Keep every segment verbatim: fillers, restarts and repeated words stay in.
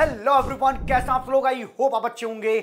Hello everyone, कैसा आप लोग? आई होप आप अच्छे होंगे।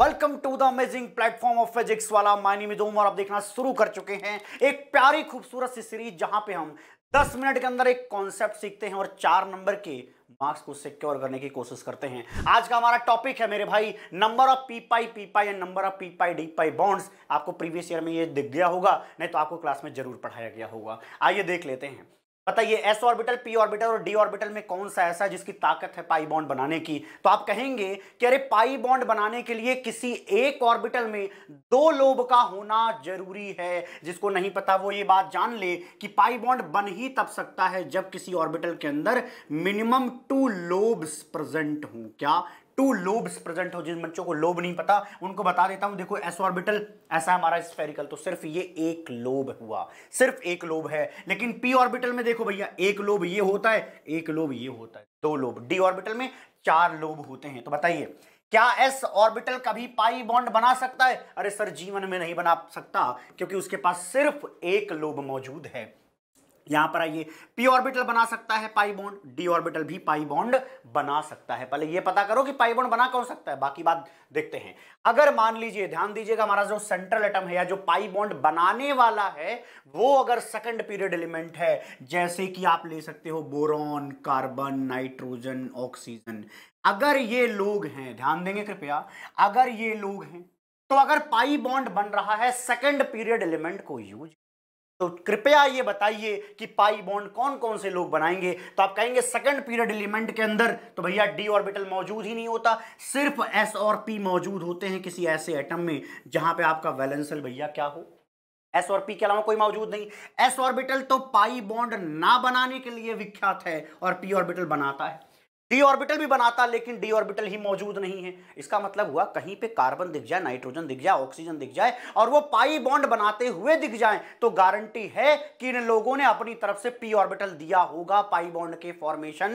Welcome to the amazing platform of physics Wallah. My name is Om और आप देखना शुरू कर चुके हैं एक प्यारी खूबसूरत सी सीरीज जहां पे हम दस मिनट के अंदर एक कॉन्सेप्ट सीखते हैं और चार नंबर के मार्क्स को सिक्योर करने की कोशिश करते हैं। आज का हमारा टॉपिक है मेरे भाई number of p pi p pi and number of p pi d pi bonds. आपको प्रीवियस ईयर में ये दिख गया होगा, नहीं तो आपको क्लास में जरूर पढ़ाया गया होगा। आइए देख लेते हैं। बताइए एस ऑर्बिटल, पी ऑर्बिटल और डी ऑर्बिटल में कौन सा ऐसा है जिसकी ताकत है पाई बॉन्ड बनाने की? तो आप कहेंगे कि अरे पाई बॉन्ड बनाने के लिए किसी एक ऑर्बिटल में दो लोब का होना जरूरी है। जिसको नहीं पता वो ये बात जान ले कि पाई बॉन्ड बन ही तब सकता है जब किसी ऑर्बिटल के अंदर मिनिमम टू लोब्स प्रेजेंट हों। क्या? टू लोब्स प्रेजेंट हो। जिन बच्चों को लोब नहीं पता उनको बता देता हूं। देखो एस ऑर्बिटल ऐसा हमारा स्फेरिकल, तो सिर्फ ये एक लोब हुआ, सिर्फ एक लोब है। लेकिन पी ऑर्बिटल में देखो भैया, एक लोब ये होता है, एक लोब ये होता है, दो लोब। डी ऑर्बिटल में चार लोब होते हैं। तो बताइए क्या एस ऑर्बिटल कभी पाई बॉन्ड बना सकता है? अरे सर, जीवन में नहीं बना सकता, क्योंकि उसके पास सिर्फ एक लोब मौजूद है। यहां पर आइए, पी ऑर्बिटल बना सकता है पाई बॉन्ड, डी ऑर्बिटल भी पाई बॉन्ड बना सकता है। पहले ये पता करो कि पाई बॉन्ड बना कौन सकता है, बाकी बात देखते हैं। अगर मान लीजिए, ध्यान दीजिएगा, हमारा जो सेंट्रल एटम है या जो पाई बॉन्ड बनाने वाला है वो अगर सेकंड पीरियड एलिमेंट है, जैसे कि आप ले सकते हो बोरॉन, कार्बन, नाइट्रोजन, ऑक्सीजन, अगर ये लोग हैं, ध्यान देंगे कृपया, अगर ये लोग हैं, तो अगर पाई बॉन्ड बन रहा है सेकंड पीरियड एलिमेंट को यूज, तो कृपया ये बताइए कि पाई बॉन्ड कौन कौन से लोग बनाएंगे? तो आप कहेंगे सेकंड पीरियड एलिमेंट के अंदर तो भैया डी ऑर्बिटल मौजूद ही नहीं होता, सिर्फ एस और पी मौजूद होते हैं किसी ऐसे एटम में जहां पे आपका वैलेंसल भैया क्या हो, एस और पी के अलावा कोई मौजूद नहीं। एस ऑर्बिटल तो पाई बॉन्ड ना बनाने के लिए विख्यात है और पी ऑर्बिटल बनाता है, डी ऑर्बिटल भी बनाता, लेकिन डी ऑर्बिटल ही मौजूद नहीं है। इसका मतलब हुआ कहीं पे कार्बन दिख जाए, नाइट्रोजन दिख जाए, ऑक्सीजन दिख जाए और वो पाई बॉन्ड बनाते हुए दिख जाए, तो गारंटी है कि इन लोगों ने अपनी तरफ से पी ऑर्बिटल दिया होगा पाई बॉन्ड के फॉर्मेशन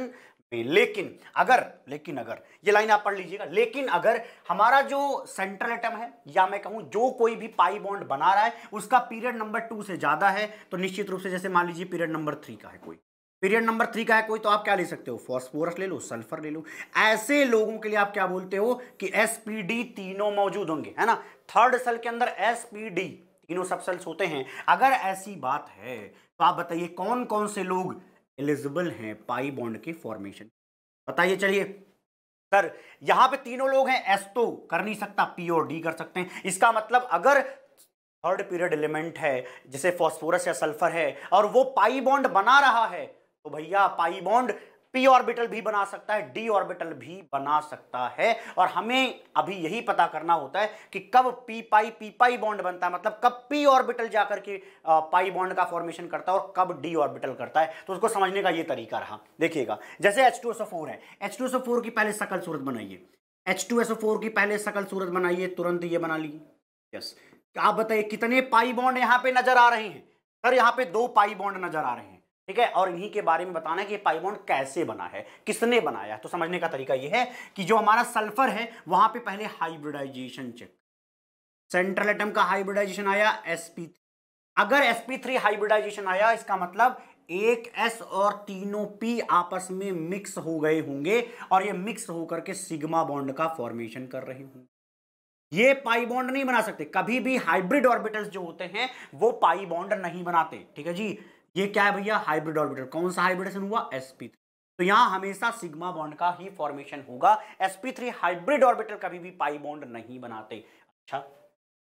में। लेकिन अगर लेकिन अगर ये लाइन आप पढ़ लीजिएगा, लेकिन अगर हमारा जो सेंट्रल एटम है या मैं कहूं जो कोई भी पाई बॉन्ड बना रहा है उसका पीरियड नंबर टू से ज्यादा है, तो निश्चित रूप से, जैसे मान लीजिए पीरियड नंबर थ्री का है कोई, पीरियड नंबर थ्री का है कोई, तो आप क्या ले सकते हो, फॉस्फोरस ले लो, सल्फर ले लो। ऐसे लोगों के लिए आप क्या बोलते हो कि एसपीडी तीनों मौजूद होंगे, है ना? थर्ड सेल के अंदर एसपीडी तीनों सब सेल्स होते हैं। अगर ऐसी बात है तो आप बताइए कौन कौन से लोग एलिजिबल हैं पाई बॉन्ड के फॉर्मेशन, बताइए। चलिए सर, यहां पे तीनों लोग हैं, एस तो कर नहीं सकता, पी और डी कर सकते हैं। इसका मतलब अगर थर्ड पीरियड एलिमेंट है जैसे फॉस्फोरस या सल्फर है और वो पाई बॉन्ड बना रहा है, तो भैया पाई बॉन्ड पी ऑर्बिटल भी बना सकता है, डी ऑर्बिटल भी बना सकता है। और हमें अभी यही पता करना होता है कि कब p pi p pi bond बनता है, मतलब कब पी ऑर्बिटल जाकर के पाई बॉन्ड का फॉर्मेशन करता है और कब डी ऑर्बिटल करता है। तो उसको समझने का ये तरीका रहा। देखिएगा, जैसे H two S O four है, H two S O four की पहले सकल सूरत बनाइए, H two S O four की पहले सकल सूरत बनाइए, तुरंत ये बना ली। यस, आप बताइए कितने पाई बॉन्ड यहाँ पे नजर आ रहे हैं? सर यहाँ पे दो पाई बॉन्ड नजर आ रहे हैं, ठीक है, और इन्हीं के बारे में बताना है कि पाई बॉन्ड कैसे बना है, किसने बनाया। तो समझने का तरीका यह है कि जो हमारा सल्फर है वहां पे पहले हाइब्रिडाइजेशन चेक, सेंट्रल एटम का हाइब्रिडाइजेशन आया sp3, अगर sp3 हाइब्रिडाइजेशन आया इसका मतलब एक s और तीनों p आपस में मिक्स हो गए होंगे और ये मिक्स होकर के सिग्मा बॉन्ड का फॉर्मेशन कर रहे होंगे। ये पाई बॉन्ड नहीं बना सकते कभी भी, हाइब्रिड ऑर्बिटल्स जो होते हैं वो पाई बॉन्ड नहीं बनाते, ठीक है जी। ये क्या है भैया, हाइब्रिड ऑर्बिटल। कौन सा हाइब्रिडेशन हुआ, sp3, तो यहां हमेशा सिग्मा बॉन्ड का ही फॉर्मेशन होगा। sp3 हाइब्रिड ऑर्बिटल कभी भी पाई बॉन्ड नहीं बनाते। अच्छा,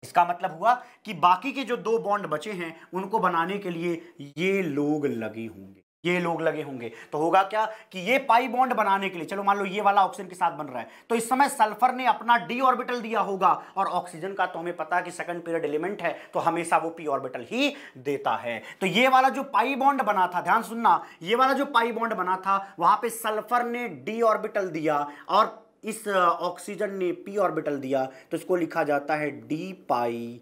इसका मतलब हुआ कि बाकी के जो दो बॉन्ड बचे हैं उनको बनाने के लिए ये लोग लगे होंगे, ये लोग लगे होंगे। तो होगा क्या कि ये पाई बॉन्ड बनाने के लिए, चलो मान लो ये वाला ऑक्सीजन के साथ बन रहा है, तो इस समय सल्फर ने अपना डी ऑर्बिटल दिया होगा और ऑक्सीजन का तो हमें पता है कि सेकंड पीरियड एलिमेंट है तो हमेशा वो पी ऑर्बिटल ही देता है। तो ये वाला जो पाई बॉन्ड बना था, ध्यान सुनना, ये वाला जो पाई बॉन्ड बना था वहां पर सल्फर ने डी ऑर्बिटल दिया और इस ऑक्सीजन ने पी ऑर्बिटल दिया, तो इसको लिखा जाता है d pi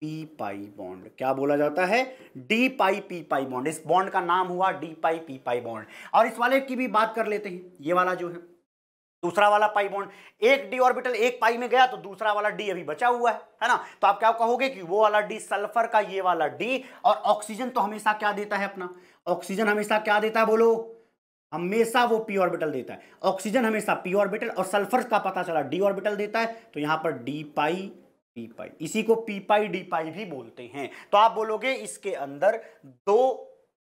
p pi bond. क्या बोला जाता है, d pi p pi bond. इस बॉन्ड का नाम हुआ d pi p pi bond. और इस वाले की भी बात कर लेते हैं, ये वाला जो है दूसरा वाला पाई बॉन्ड, एक डी ऑर्बिटल एक पाई में गया तो दूसरा वाला डी अभी बचा हुआ है, है ना? तो आप क्या कहोगे कि वो वाला डी सल्फर का, ये वाला डी, और ऑक्सीजन तो हमेशा क्या देता है अपना, ऑक्सीजन हमेशा क्या देता है, बोलो, हमेशा वो पी ऑर्बिटल देता है। ऑक्सीजन हमेशा पी ऑर्बिटल, और सल्फर का पता चला डी ऑर्बिटल देता है, तो यहाँ पर डी पाई पी पाई, इसी को पी पाई डी पाई भी बोलते हैं। तो आप बोलोगे इसके अंदर दो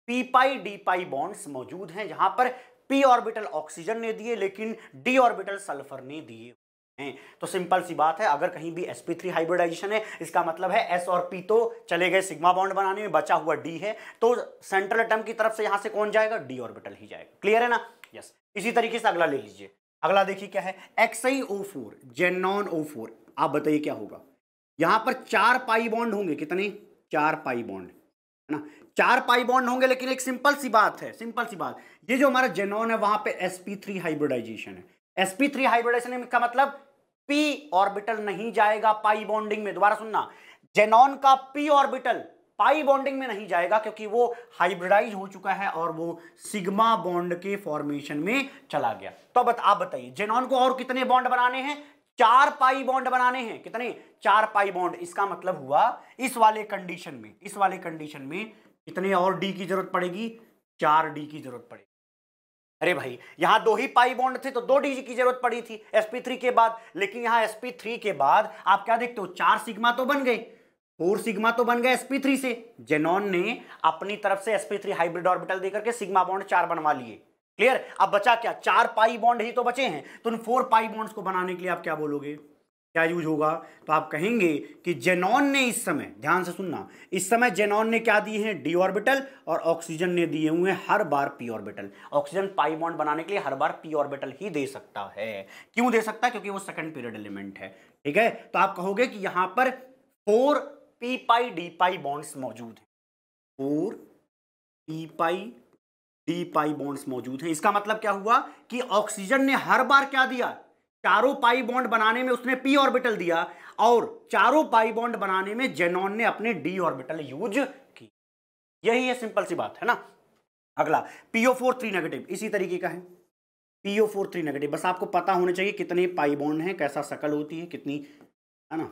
p pi d pi bonds मौजूद हैं, जहां पर पी ऑर्बिटल ऑक्सीजन ने दिए लेकिन डी ऑर्बिटल सल्फर ने दिए हैं। तो सिंपल सी बात है, अगर कहीं भी sp3 हाइब्रिडाइजेशन है, इसका मतलब है s और p तो चले गए सिग्मा बॉन्ड बनाने में, बचा हुआ d है, तो सेंट्रल एटम की तरफ से यहां से कौन जाएगा, डी ऑर्बिटल ही जाएगा। क्लियर है ना? यस। इसी तरीके से अगला ले लीजिए। अगला देखिए क्या है, xi O four xenon O four. आप बताइए क्या होगा, यहां पर चार पाई बॉन्ड होंगे, कितने, चार पाई बॉन्ड, है ना, चार पाई बॉन्ड होंगे। लेकिन एक सिंपल सी बात है, सिंपल सी बात, ये जो हमारा जेनॉन है वहां पे sp3 हाइब्रिडाइजेशन है। sp3 हाइब्रिडाइजेशन का मतलब पी ऑर्बिटल नहीं जाएगा पाई बॉन्डिंग में। दोबारा सुनना, जेनॉन का पी ऑर्बिटल पाई बॉन्डिंग में नहीं जाएगा क्योंकि वो हाइब्रिडाइज हो चुका है और वो सिग्मा बॉन्ड के फॉर्मेशन में चला गया। तो बत, आप बताइए जेनॉन को और कितने बॉन्ड बनाने हैं, चार पाई बॉन्ड बनाने हैं, कितने, चार पाई बॉन्ड। इसका मतलब हुआ इस वाले कंडीशन में, इस वाले कंडीशन में कितने और डी की जरूरत पड़ेगी, चार डी की जरूरत पड़ेगी। अरे भाई, यहाँ दो ही पाई बॉन्ड थे तो दो डी की जरूरत पड़ी थी sp3 के बाद, लेकिन यहाँ sp3 के बाद आप क्या देखते हो, चार सिग्मा तो बन गए, फोर सिग्मा तो बन गए sp3 से। जेनॉन ने अपनी तरफ से sp3 हाइब्रिड ऑर्बिटल देकर के सिग्मा बॉन्ड चार बनवा लिए। क्लियर? अब बचा क्या, चार पाई बॉन्ड ही तो बचे हैं। तो उन फोर पाई बॉन्ड्स को बनाने के लिए आप क्या बोलोगे, क्या यूज होगा, तो आप कहेंगे कि जेनॉन ने इस समय, ध्यान से सुनना, इस समय जेनॉन ने क्या दिए हैं, डी ऑर्बिटल, और ऑक्सीजन ने दिए हुए हर बार p orbital. Oxygen pi bond बनाने के लिए हर बार पी ऑर्बिटल ही दे सकता है। क्यों दे सकता है, क्योंकि वो सेकंड पीरियड एलिमेंट है। ठीक है, तो आप कहोगे कि यहां पर four p pi d pi bonds मौजूद हैं, four p pi d pi bonds मौजूद हैं। इसका मतलब क्या हुआ कि ऑक्सीजन ने हर बार क्या दिया, चारों पाई बॉन्ड बनाने में उसने पी ऑर्बिटल दिया, और चारों पाई बॉन्ड बनाने में जेनॉन ने अपने डी ऑर्बिटल यूज की। यही है, सिंपल सी बात है ना। अगला P O four three negative इसी तरीके का है, P O four three negative. बस आपको पता होना चाहिए कितने पाई बॉन्ड हैं, कैसा शकल होती है, कितनी, है ना,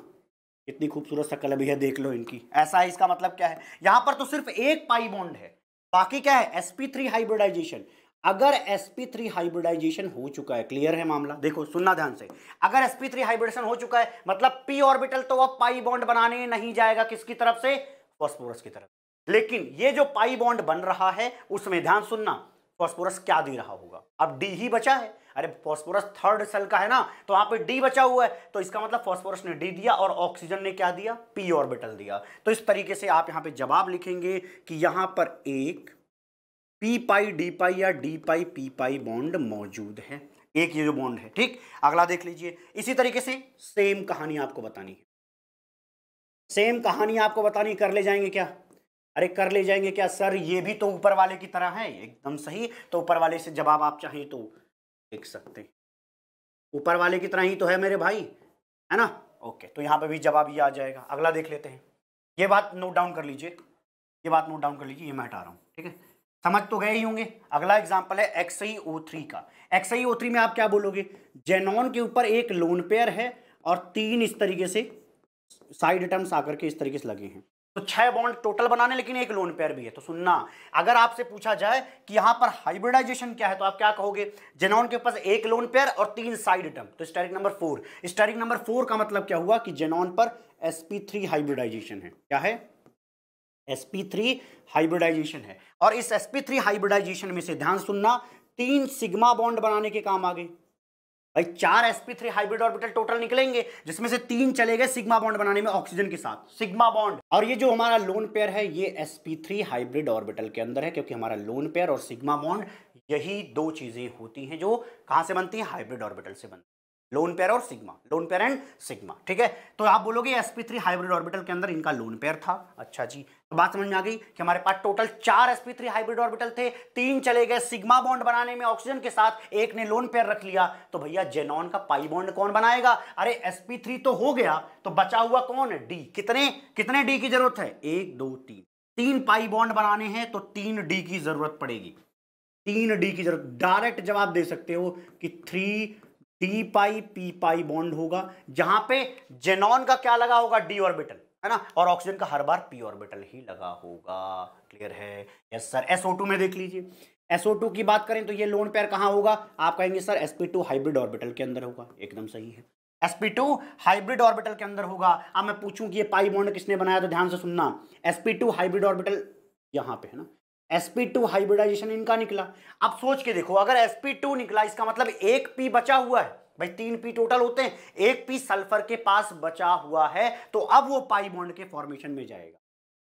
कितनी खूबसूरत शकल अभी है, देख लो इनकी। ऐसा है, इसका मतलब क्या है, यहां पर तो सिर्फ एक पाई बॉन्ड है, बाकी क्या है, sp3 हाइब्रिडाइजेशन। अगर sp3 हाइब्रिडाइजेशन हो चुका है, क्लियर है मामला, देखो सुनना ध्यान से, अगर sp3 हाइब्रिडेशन हो चुका है मतलब p ऑर्बिटल तो अब पाई बॉन्ड बनाने नहीं जाएगा, किसकी तरफ से, फॉस्फोरस की तरफ। लेकिन ये जो पाई बॉन्ड बन रहा है उसमें ध्यान सुनना, फॉस्फोरस क्या दे रहा होगा, अब d ही बचा है। अरे फॉस्फोरस थर्ड सेल का है ना, तो वहां पे d बचा हुआ है, तो इसका मतलब फॉस्फोरस ने d दिया और ऑक्सीजन ने क्या दिया, p ऑर्बिटल दिया। तो इस तरीके से आप यहां पे जवाब लिखेंगे कि यहां पर एक पी पाई डी पाई या d pi p pi bond मौजूद है, एक ये जो बॉन्ड है। ठीक, अगला देख लीजिए। इसी तरीके से सेम कहानी आपको बतानी है, सेम कहानी आपको बतानी, कर ले जाएंगे क्या, अरे कर ले जाएंगे क्या सर, ये भी तो ऊपर वाले की तरह है। एकदम सही, तो ऊपर वाले से जवाब आप चाहें तो देख सकते हैं, ऊपर वाले की तरह ही तो है मेरे भाई, है ना। ओके, तो यहाँ पर भी जवाब ये आ जाएगा। अगला देख लेते हैं, ये बात नोट डाउन कर लीजिए, ये बात नोट डाउन कर लीजिए, ये मैं हटा रहा हूँ, ठीक है, समझ तो गए ही होंगे। अगला एग्जाम्पल है xi O थ्री का। xi O थ्री में आप क्या बोलोगे, जेनॉन के ऊपर एक लोन पेयर है और तीन इस तरीके से साइड एटम्स आकर के इस तरीके से लगे हैं, तो छह बॉन्ड टोटल बनाने, लेकिन एक लोन पेयर भी है। तो सुनना, अगर आपसे पूछा जाए कि यहाँ पर हाइब्रिडाइजेशन क्या है, तो आप क्या कहोगे, जेनॉन के ऊपर एक लोन पेयर और तीन साइड एटम, तो steric number four. Steric number four का मतलब क्या हुआ कि जेनॉन पर sp3 हाइब्रिडाइजेशन है। क्या है, sp3 हाइब्रिडाइजेशन है, और इस sp3 हाइब्रिडाइजेशन में से ध्यान सुनना, तीन सिग्मा बॉन्ड बनाने के काम आ गए। भाई चार sp3 हाइब्रिड ऑर्बिटल टोटल निकलेंगे, जिसमें से तीन चले गए सिग्मा बॉन्ड बनाने में ऑक्सीजन के साथ, सिग्मा बॉन्ड, और ये जो हमारा लोन पेयर है ये sp3 हाइब्रिड ऑर्बिटल के अंदर है, क्योंकि हमारा लोन पेयर और सिग्मा बॉन्ड यही दो चीजें होती हैं जो कहां से बनती हैं, हाइब्रिड ऑर्बिटल से बनती है, लोन पेयर और sigma, lone pair and sigma. ठीक है, तो आप बोलोगे sp3 हाइब्रिड ऑर्बिटल के अंदर इनका लोन पेयर था। अच्छा जी, तो बात समझ में आ गई कि हमारे पास टोटल चार sp3 हाइब्रिड ऑर्बिटल थे, तीन चले गए सिग्मा बॉन्ड बनाने में ऑक्सीजन के साथ, एक ने लोन पेयर रख लिया, तो भैया जेनॉन का पाई बॉन्ड कौन बनाएगा, अरे sp3 तो हो गया, तो बचा हुआ कौन है, डी। कितने कितने डी की जरूरत है, एक दो तीन, तीन पाई बॉन्ड बनाने हैं तो तीन डी की जरूरत पड़ेगी, तीन डी की जरूरत। डायरेक्ट जवाब दे सकते हो कि three d pi p pi bond होगा, जहां पे जेनॉन का क्या लगा होगा, डी ऑर्बिटल, है ना, और ऑक्सीजन का हर बार पी ऑर्बिटल ही लगा होगा। क्लियर है? Yes sir. S O two में देख लीजिए, S O टू की बात करें तो ये लोन पेयर कहाँ होगा? आप कहेंगे sir S P two hybrid orbital के अंदर होगा। एकदम सही है, S P two hybrid orbital के अंदर होगा। अब मैं पूछूं कि ये पाई बॉन्ड किसने बनाया, तो ध्यान से सुनना। S P two hybrid orbital यहाँ पे है ना, S P टू हाइब्रिडाइजेशन इनका निकला। अब सोच के देखो, अगर S P टू निकला इसका मतलब एक P बचा हुआ है। भाई तीन P टोटल होते हैं, एक P सल्फर के पास बचा हुआ है, तो अब वो पाई बॉन्ड के फॉर्मेशन में जाएगा।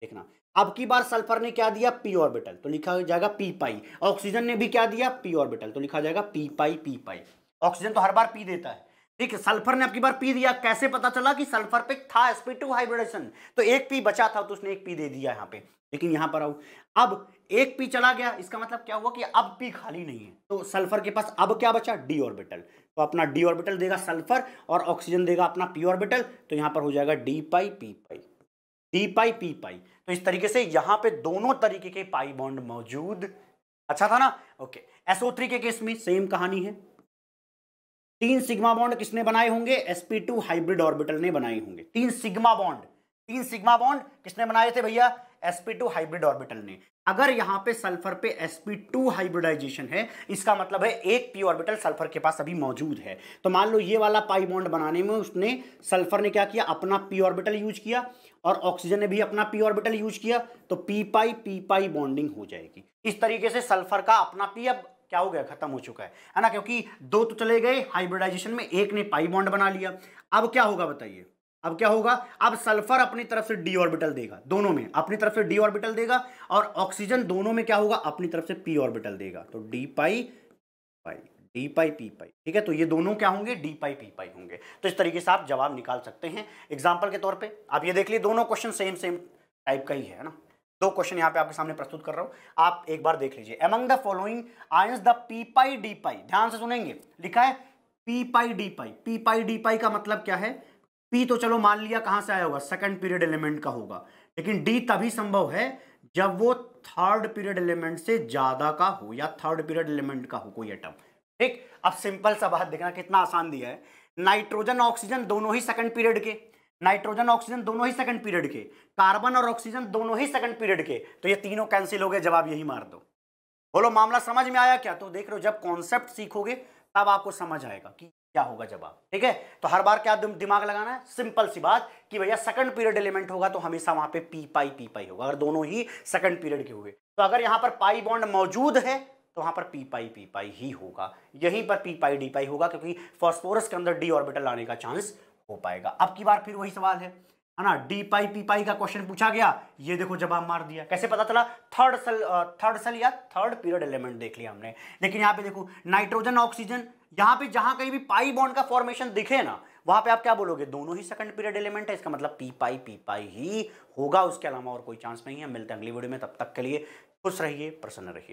देखना, अब की बार सल्फर ने क्या दिया, पी ऑर्बिटल, तो लिखा जाएगा पी पाई। ऑक्सीजन ने भी क्या दिया, पी ऑर्बिटल, तो लिखा जाएगा p pi p pi. Oxygen तो हर बार पी देता है, ठीक है। सल्फर ने अब की बार पी दिया, कैसे पता चला कि सल्फर पे था S P टू हाइब्रिडेशन, तो एक पी बचा था तो उसने एक पी दे दिया यहाँ पे। लेकिन यहाँ पर आओ, अब एक पी चला गया, इसका मतलब क्या हुआ कि अब पी खाली नहीं है, तो सल्फर के पास अब क्या बचा, डी ऑर्बिटल। तो अपना डी ऑर्बिटल देगा सल्फर और ऑक्सीजन देगा अपना पी ऑर्बिटल, तो यहाँ पर हो जाएगा d pi p pi, d pi p pi. तो इस तरीके से यहाँ पे दोनों तरीके के पाई बॉन्ड मौजूद। अच्छा था ना, ओके। S O थ्री के केस में सेम कहानी है, तीन सिग्मा बॉन्ड किसने बनाए होंगे, S P two hybrid orbital ने बनाए होंगे। तीन सिग्मा बॉन्ड, तीन सिग्मा बॉन्ड किसने बनाए थे भैया, S P two hybrid orbital ने। अगर यहाँ पे सल्फर पे S P टू हाइब्रिडाइजेशन है, इसका मतलब है एक पी ऑर्बिटल सल्फर के पास अभी मौजूद है। तो मान लो ये वाला पाई बॉन्ड बनाने में उसने सल्फर ने क्या किया, अपना पी ऑर्बिटल यूज किया और ऑक्सीजन ने भी अपना पी ऑर्बिटल यूज किया, तो p pi p pi bonding हो जाएगी। इस तरीके से सल्फर का अपना पी अब क्या हो गया, खत्म हो चुका है, है ना, क्योंकि दो तो चले गए हाइब्रिडाइजेशन में, एक ने पाई बॉन्ड बना लिया। अब क्या होगा बताइए, अब क्या होगा, अब सल्फर अपनी तरफ से डी ऑर्बिटल देगा, दोनों में अपनी तरफ से डी ऑर्बिटल देगा, और ऑक्सीजन दोनों में क्या होगा, अपनी तरफ से पी ऑर्बिटल देगा, तो d pi pi d pi p pi, ठीक है। तो ये दोनों क्या होंगे, डी पाई पी पाई होंगे। तो इस तरीके से आप जवाब निकाल सकते हैं। एग्जाम्पल के तौर पे आप ये देख लिए, दोनों क्वेश्चन सेम सेम टाइप का ही है ना, दो क्वेश्चन यहाँ पे आपके सामने प्रस्तुत कर रहा हूँ, आप एक बार देख लीजिए। Among the following ions the p pi d pi, ध्यान से सुनेंगे, लिखा है p pi d pi. P pi d pi का मतलब क्या है, पी तो चलो मान लिया कहाँ से आया होगा, सेकंड पीरियड एलिमेंट का होगा, लेकिन डी तभी संभव है जब वो थर्ड पीरियड एलिमेंट से ज्यादा का हो या थर्ड पीरियड एलिमेंट का हो कोई एटम, ठीक। अब सिंपल सा बात देखना कितना आसान दिया है, नाइट्रोजन ऑक्सीजन दोनों ही सेकंड पीरियड के, नाइट्रोजन ऑक्सीजन दोनों ही सेकंड पीरियड के, कार्बन और ऑक्सीजन दोनों ही सेकंड पीरियड के, तो ये तीनों कैंसिल हो गए, जवाब यही मार दो। बोलो मामला समझ में आया क्या? तो देख रहे हो, जब कॉन्सेप्ट सीखोगे तब आपको समझ आएगा कि क्या होगा जवाब, ठीक है। तो हर बार क्या दिमाग लगाना है, सिंपल सी बात कि भैया सेकंड पीरियड एलिमेंट होगा तो हमेशा वहां पे पी पाई पी पाई होगा, अगर दोनों ही सेकंड पीरियड के हुए। तो अगर यहाँ पर पाई बॉन्ड मौजूद है तो वहां पर पी पाई पी पाई ही होगा, यहीं पर पी पाई डी पाई होगा, क्योंकि फॉस्फोरस के अंदर डी ऑर्बिटल आने का चांस हो पाएगा। अब की बार फिर वही सवाल है ना, डी पाई पी पाई का क्वेश्चन पूछा गया, ये देखो जवाब मार दिया। कैसे पता चला, थर्ड सेल थर्ड सेल या थर्ड पीरियड एलिमेंट देख लिया हमने, लेकिन यहाँ पे देखो नाइट्रोजन ऑक्सीजन, यहाँ पे जहां कहीं भी पाई बॉन्ड का फॉर्मेशन दिखे ना, वहां पे आप क्या बोलोगे, दोनों ही सेकंड पीरियड एलिमेंट है, इसका मतलब पी पाई पी पाई ही होगा, उसके अलावा और कोई चांस नहीं है। मिलते हैं अगली वीडियो में, तब तक के लिए खुश रहिए, प्रसन्न रहिए।